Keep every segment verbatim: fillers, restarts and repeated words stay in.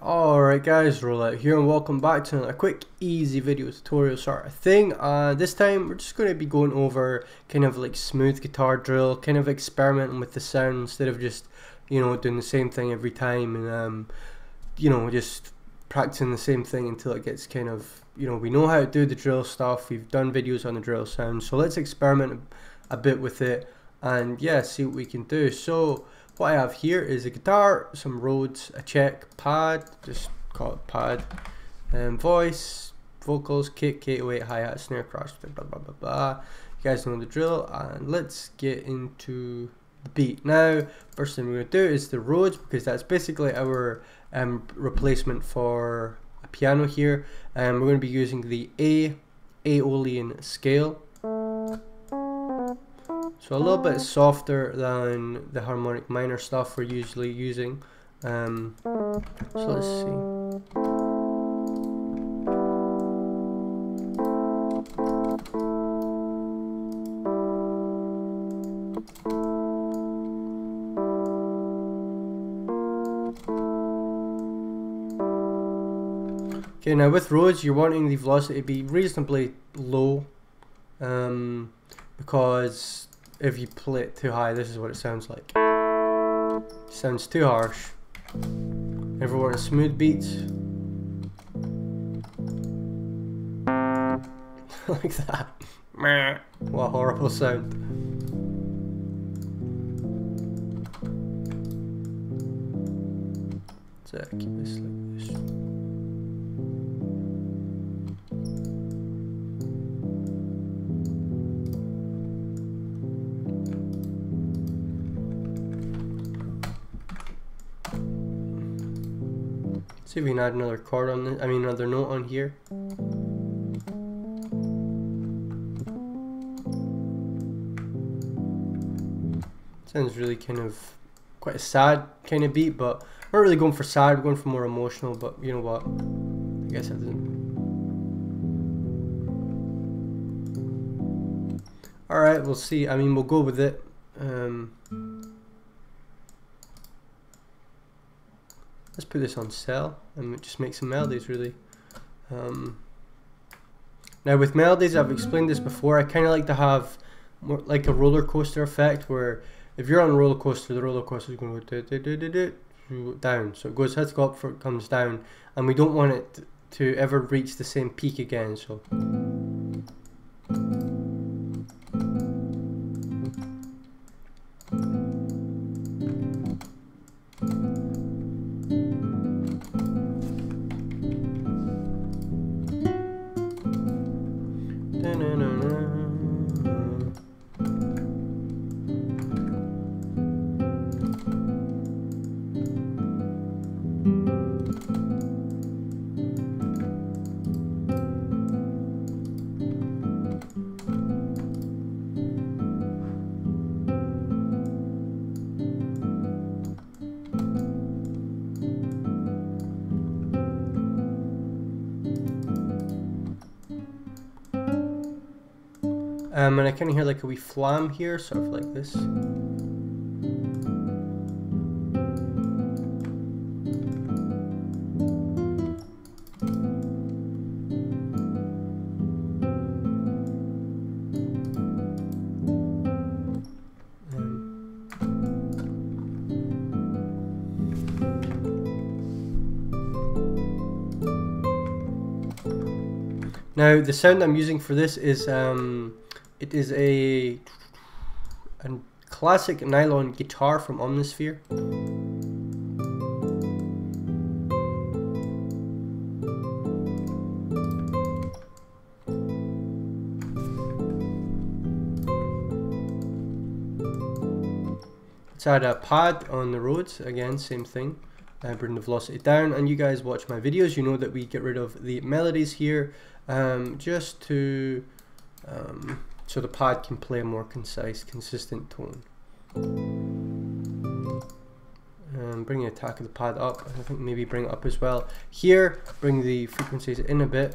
Alright guys, Rxllout here and welcome back to another quick easy video tutorial sort of thing. Uh, this time we're just going to be going over kind of like smooth guitar drill, kind of experimenting with the sound instead of just, you know, doing the same thing every time and um, you know, just practicing the same thing until it gets kind of, you know, we know how to do the drill stuff, we've done videos on the drill sound, so let's experiment a bit with it and yeah, see what we can do. So what I have here is a guitar, some Rhodes, a check, pad, just call it pad, um, voice, vocals, kick, eight oh eight, hi-hat, snare, crash, blah blah blah blah. You guys know the drill, and let's get into the beat. Now, first thing we're going to do is the Rhodes, because that's basically our um, replacement for a piano here, and um, we're going to be using the A Aeolian scale. So a little bit softer than the harmonic minor stuff we're usually using. Um, so let's see. Okay, now with Rhodes, you're wanting the velocity to be reasonably low, um, because if you play it too high, this is what it sounds like. It sounds too harsh. Ever wanted smooth beats? Like that. What a horrible sound. So I keep this like this. See if we can add another chord on this, I mean another note on here. Sounds really kind of quite a sad kind of beat, but we're not really going for sad, we're going for more emotional, but you know what? I guess that doesn't. Alright, we'll see. I mean, we'll go with it. Um, Let's put this on cell and just make some melodies really. Um, now with melodies, I've explained this before, I kind of like to have more like a roller coaster effect where if you're on a roller coaster, the roller coaster is going to go do, do, do, do, do, down. So it goes, has to go up before it comes down, and we don't want it to ever reach the same peak again. So. Um, and I kind of hear like a wee flam here, sort of like this. Now the sound I'm using for this is um, it is a, a classic nylon guitar from Omnisphere. Let's add a pad on the Rhodes, again same thing. I bring the velocity down, and you guys watch my videos, you know that we get rid of the melodies here um, just to um, so the pad can play a more concise, consistent tone. Um, bring the attack of the pad up, I think maybe bring it up as well. Here, bring the frequencies in a bit.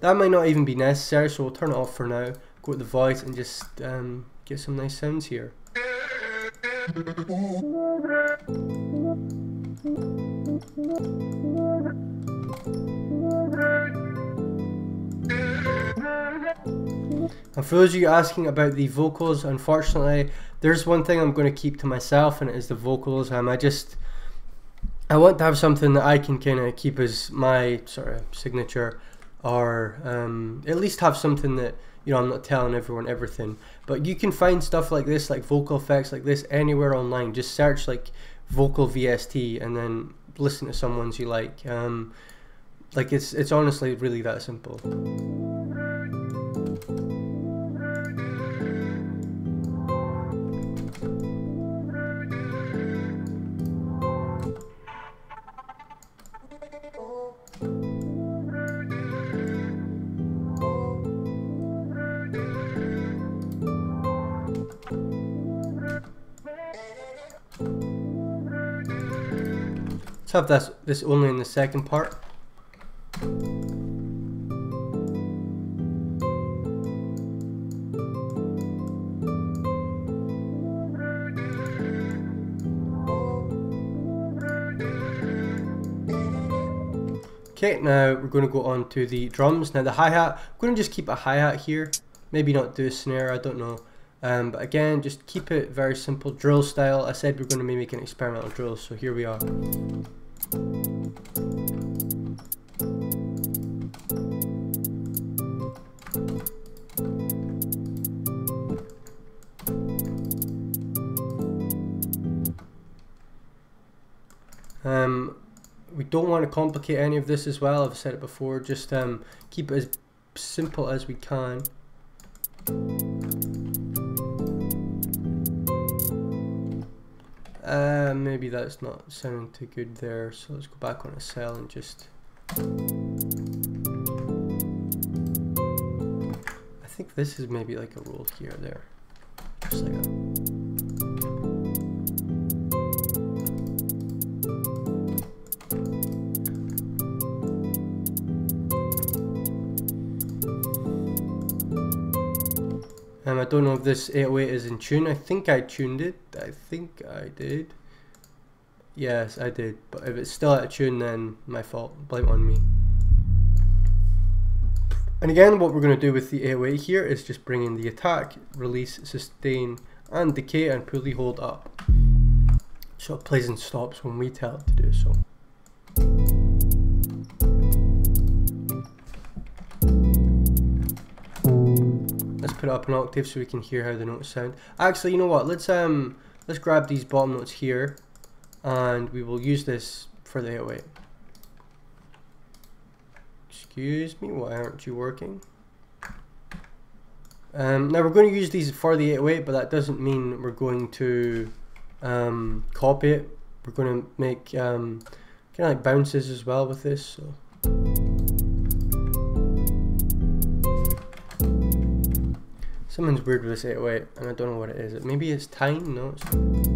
That might not even be necessary, so we'll turn it off for now. go to the voice and just um, get some nice sounds here. And for those of you asking about the vocals, unfortunately, there's one thing I'm going to keep to myself, and it is the vocals. Um, I just, I want to have something that I can kind of keep as my sort of signature, or um, at least have something that, you know, I'm not telling everyone everything. But you can find stuff like this, like vocal effects like this, anywhere online. Just search like vocal V S T and then listen to some ones you like. Um, like it's it's honestly really that simple. Let's have this, this only in the second part. Okay, now we're going to go on to the drums. Now the hi-hat, I'm going to just keep a hi-hat here. Maybe not do a snare, I don't know. Um, but again, just keep it very simple, drill style. I said we're going to be making experimental drills, so here we are. Um, we don't want to complicate any of this as well, I've said it before, just um, keep it as simple as we can. Uh, maybe that's not sounding too good there, so let's go back on a cell and just... I think this is maybe like a roll here or there. Just like that. Um, I don't know if this eight oh eight is in tune. I think I tuned it. I think I did. Yes, I did. But if it's still out of tune, then my fault. Blame on me. And again, what we're going to do with the eight oh eight here is just bring in the attack, release, sustain, and decay, and pulley hold up. So it plays and stops when we tell it to do so. Put it up an octave so we can hear how the notes sound. Actually, you know what, let's um let's grab these bottom notes here and we will use this for the eight oh eight. Excuse me, why aren't you working? Um, now we're going to use these for the eight oh eight, but that doesn't mean we're going to um, copy it. We're going to make um, kind of like bounces as well with this. So something's weird with this eight oh eight, and I don't know what it is. Maybe it's time? No, it's not.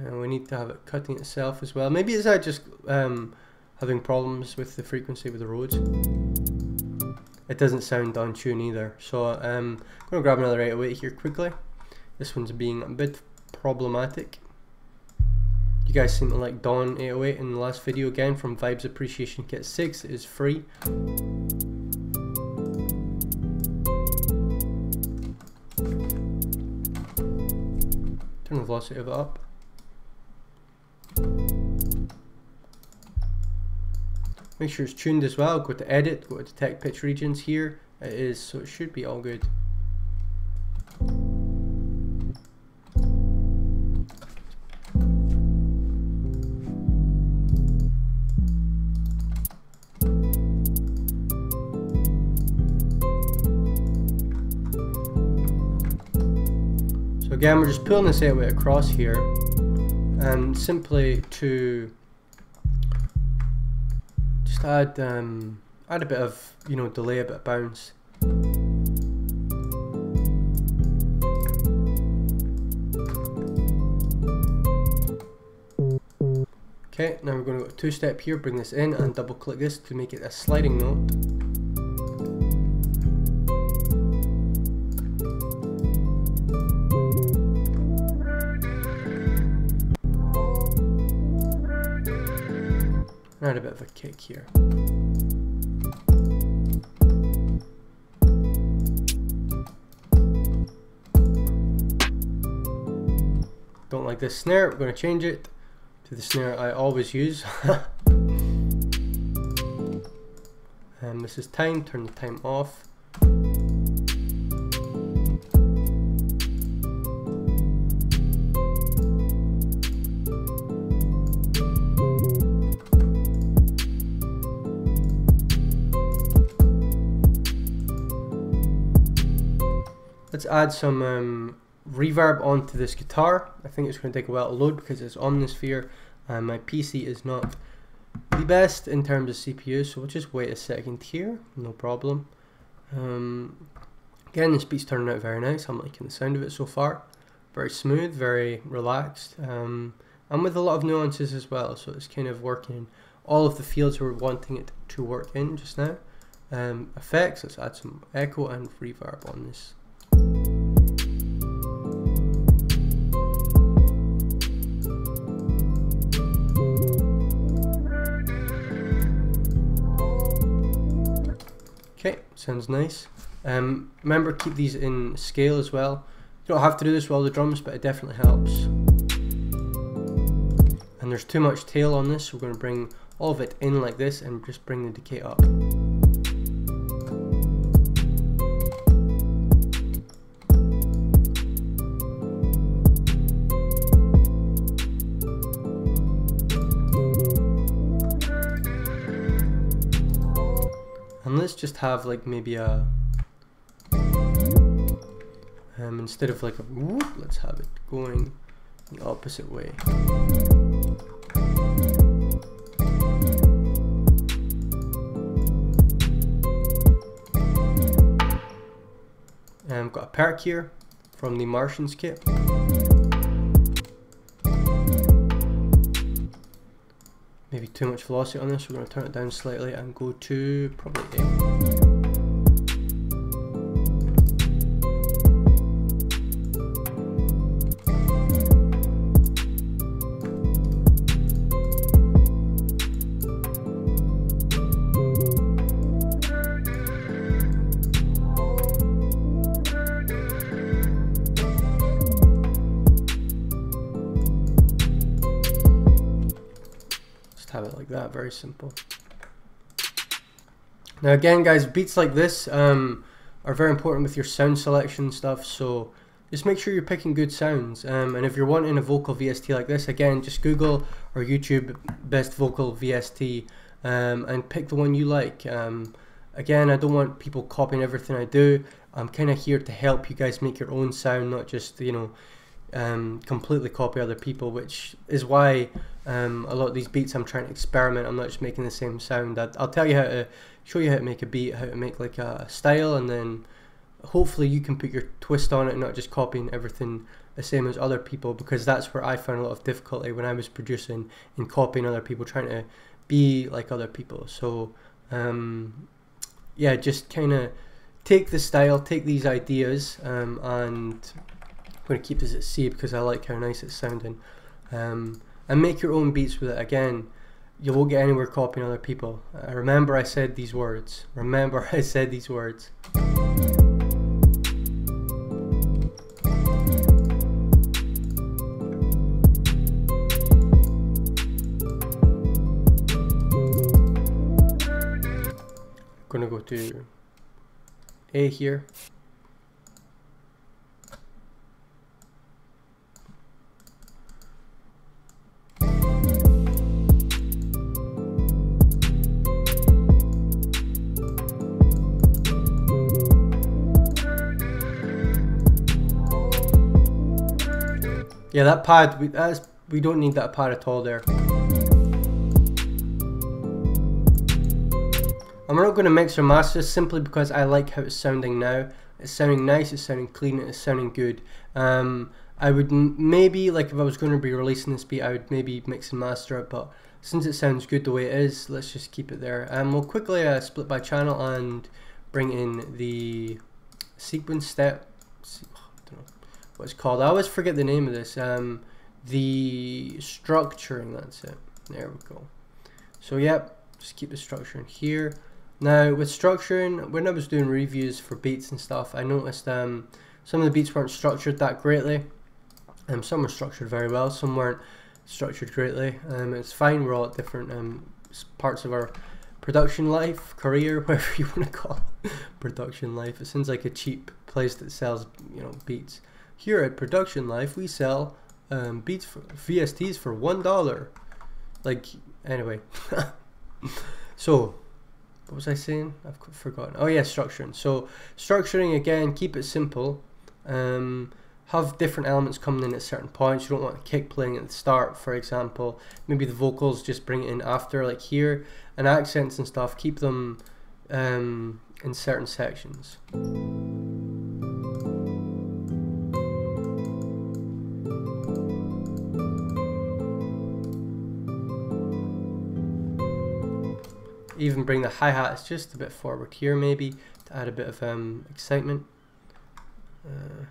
And we need to have it cutting itself as well. Maybe it's that just um, having problems with the frequency with the roads. It doesn't sound on tune either. So um, I'm going to grab another eight oh eight here quickly. This one's being a bit problematic. You guys seem to like Dawn eight oh eight in the last video again from Vibes Appreciation Kit six. It is free. Turn the velocity of it up. Make sure it's tuned as well. Go to edit, go to detect pitch regions here. It is, so it should be all good. Again, we're just pulling this eight oh eight across here, and simply to just add um, add a bit of, you know, delay, a bit of bounce. Okay, now we're going to go two step here, bring this in and double click this to make it a sliding note. Add a bit of a kick here. Don't like this snare, we're going to change it to the snare I always use. And this is time, turn the time off. Let's add some um, reverb onto this guitar. I think it's going to take a while to load because it's Omnisphere and my P C is not the best in terms of C P U, so we'll just wait a second here, no problem. Um, again, this beat's turning out very nice. I'm liking the sound of it so far. Very smooth, very relaxed, um, and with a lot of nuances as well, so it's kind of working all of the fields we're wanting it to work in just now. Um, effects, let's add some echo and reverb on this. Okay, sounds nice. Um, remember, keep these in scale as well. You don't have to do this with all the drums, but it definitely helps. And there's too much tail on this, so we're going to bring all of it in like this and just bring the decay up. Let's just have like maybe a um, instead of like a whoop, let's have it going the opposite way. And I've got a perk here from the Martians kit. Maybe too much velocity on this, we're going to turn it down slightly and go to probably eight. Have it like that, very simple. Now again guys, beats like this um, are very important with your sound selection stuff, so just make sure you're picking good sounds, um, and if you're wanting a vocal V S T like this, again just Google or YouTube best vocal V S T um, and pick the one you like. Um, again, I don't want people copying everything I do. I'm kind of here to help you guys make your own sound, not just, you know, Um, completely copy other people, which is why um, a lot of these beats I'm trying to experiment. I'm not just making the same sound. I, I'll tell you how to show you how to make a beat, how to make like a style, and then hopefully you can put your twist on it, not just copying everything the same as other people, because that's where I found a lot of difficulty when I was producing and copying other people, trying to be like other people. So um, yeah, just kind of take the style, take these ideas, um, and I'm going to keep this at C because I like how nice it's sounding. Um, and make your own beats with it. Again, you won't get anywhere copying other people. Uh, remember I said these words. Remember I said these words. I'm going to go to A here. Yeah, that pad, we, that's, we don't need that pad at all there. I'm not going to mix or master this simply because I like how it's sounding now. It's sounding nice, it's sounding clean, it's sounding good. Um, I would maybe, like if I was going to be releasing this beat, I would maybe mix and master it, but since it sounds good the way it is, let's just keep it there. And um, we'll quickly uh, split by channel and bring in the sequence step. I don't know what it's called. I always forget the name of this. Um, the structuring, that's it. There we go. So yep, just keep the structuring here. Now with structuring, when I was doing reviews for beats and stuff, I noticed um, some of the beats weren't structured that greatly. Um, some were structured very well, some weren't structured greatly. Um, it's fine, we're all at different um, parts of our production life, career, whatever you want to call it. Production life, it sounds like a cheap place that sells, you know, beats. Here at Production Life, we sell um, beats for V S Ts for one dollar. Like, anyway. So, what was I saying? I've forgotten. Oh yeah, structuring. So, structuring, again, keep it simple. Um... have different elements coming in at certain points. You don't want a kick playing at the start, for example. Maybe the vocals, just bring it in after, like here, and accents and stuff, keep them um, in certain sections. Even bring the hi-hats just a bit forward here, maybe, to add a bit of um, excitement. Uh,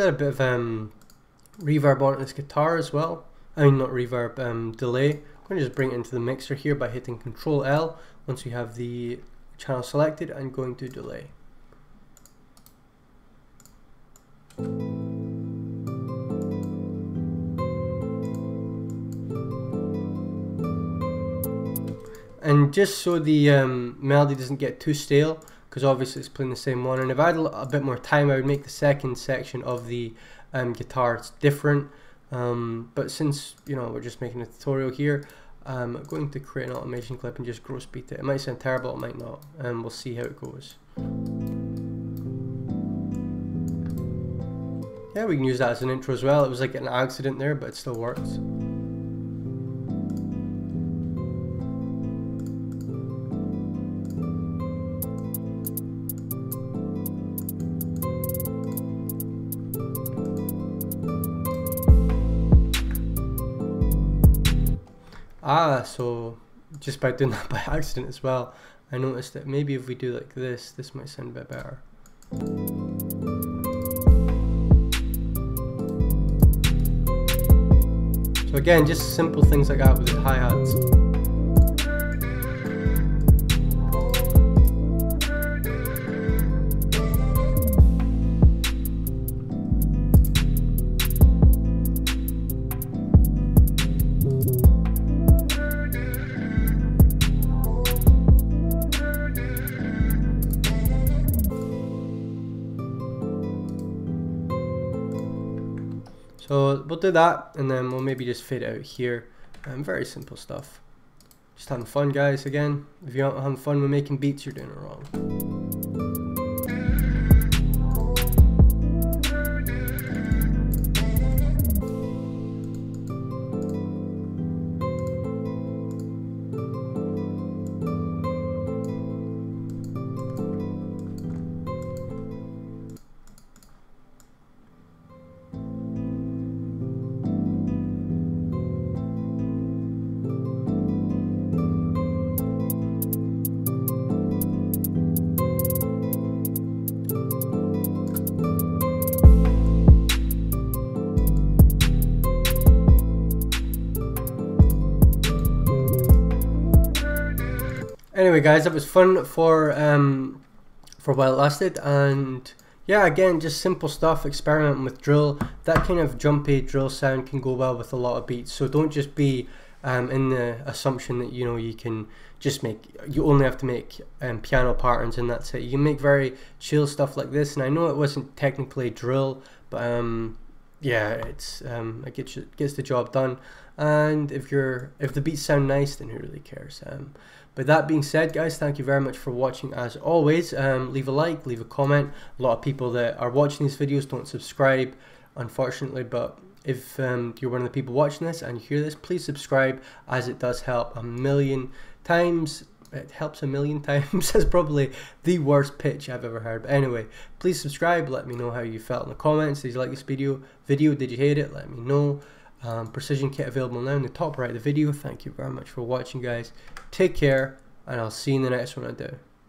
a bit of um, reverb on this guitar as well. I mean, not reverb, um, delay. I'm going to just bring it into the mixer here by hitting Control L once you have the channel selected and going to delay. And just so the um, melody doesn't get too stale, because obviously it's playing the same one, and if I had a bit more time I would make the second section of the um, guitar different, um, but since, you know, we're just making a tutorial here, um, I'm going to create an automation clip and just gross beat it. It might sound terrible, it might not, and we'll see how it goes. Yeah, we can use that as an intro as well. It was like an accident there, but it still works. Ah, so just by doing that by accident as well, I noticed that maybe if we do like this, this might sound a bit better. So again, just simple things like that with the hi-hats. So we'll do that, and then we'll maybe just fade out here. Um, very simple stuff. Just having fun, guys, again. If you're not having fun with making beats, you're doing it wrong. Anyway, guys, that was fun for um, for while it lasted, and yeah, again, just simple stuff, experimenting with drill. That kind of jumpy drill sound can go well with a lot of beats, so don't just be um, in the assumption that, you know, you can just make, you only have to make um, piano patterns and that's it. You can make very chill stuff like this, and I know it wasn't technically drill, but um, yeah, it's um, it gets, it gets the job done. And if you're if the beats sound nice, then who really cares? Um, but that being said, guys, thank you very much for watching as always. Um, leave a like, leave a comment. A lot of people that are watching these videos don't subscribe, unfortunately, but if um, you're one of the people watching this and you hear this, please subscribe, as it does help a million times. It helps a million times. That's probably the worst pitch I've ever heard. But anyway, please subscribe. Let me know how you felt in the comments. Did you like this video? Video? Did you hate it? Let me know. Um, precision kit available now in the top right of the video. Thank you very much for watching, guys. Take care, and I'll see you in the next one I do.